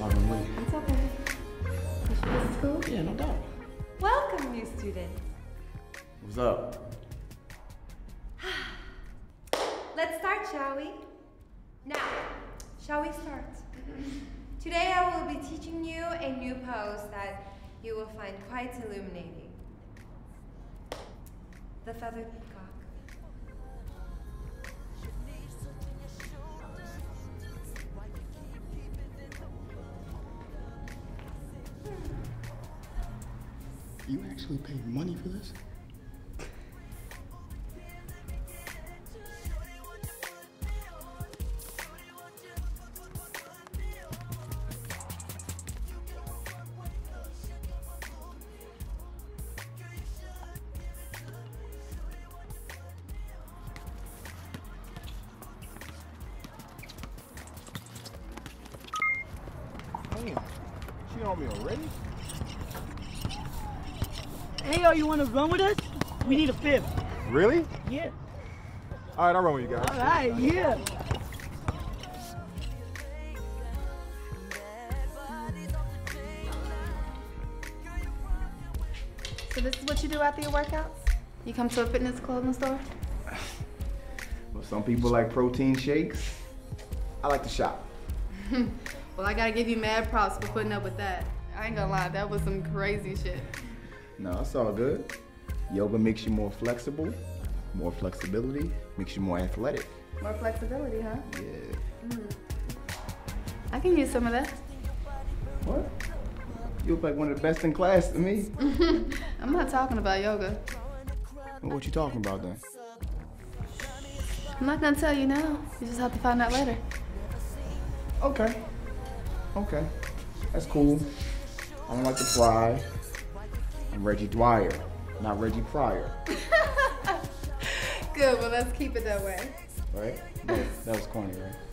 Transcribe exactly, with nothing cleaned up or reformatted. It's all been waiting. It's okay. You sure this is cool? Yeah, no doubt. Welcome, new students. What's up? Let's start, shall we? Now, shall we start? Today I will be teaching you a new pose that you will find quite illuminating. The feathered peacock. You actually paid money for this? She on me already? Hey, yo, you want to run with us? We need a fifth. Really? Yeah. All right, I'll run with you guys. All right, yeah. So this is what you do after your workouts? You come to a fitness clothing store? Well, some people like protein shakes. I like to shop. Well, I gotta give you mad props for putting up with that. I ain't gonna lie, that was some crazy shit. No, it's all good. Yoga makes you more flexible. More flexibility makes you more athletic. More flexibility, huh? Yeah. Mm. I can use some of that. What? You look like one of the best in class to me. I'm not talking about yoga. Well, what you talking about then? I'm not gonna tell you now. You just have to find out later. Okay. Okay, that's cool. I don't like to fly. I'm Reggie Dwyer, not Reggie Pryor. Good, well let's keep it that way. Right? That, that was corny, right?